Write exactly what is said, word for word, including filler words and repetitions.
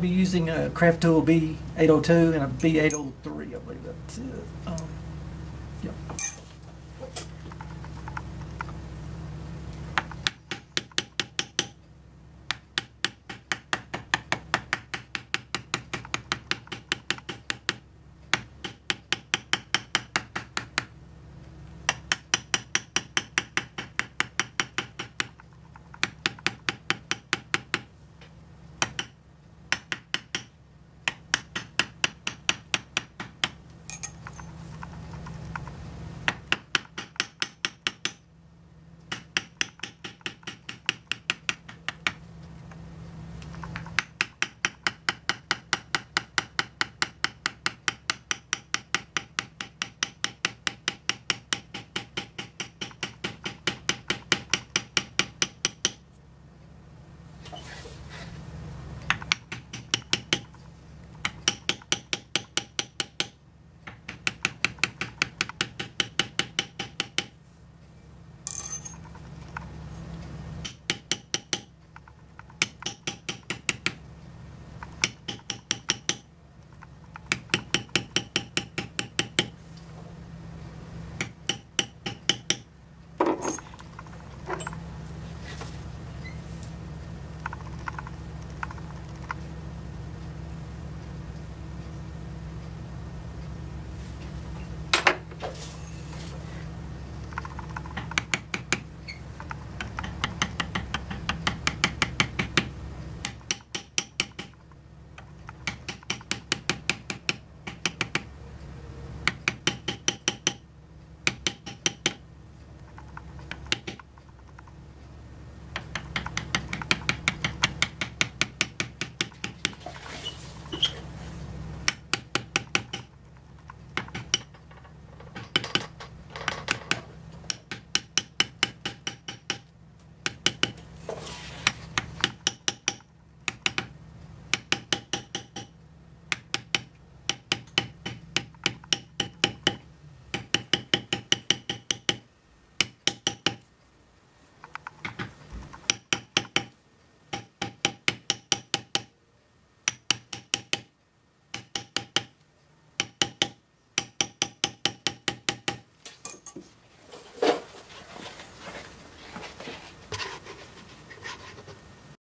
I'll be using a Craftool B eight oh two and a B eight oh three, I believe that's it. Um, yep.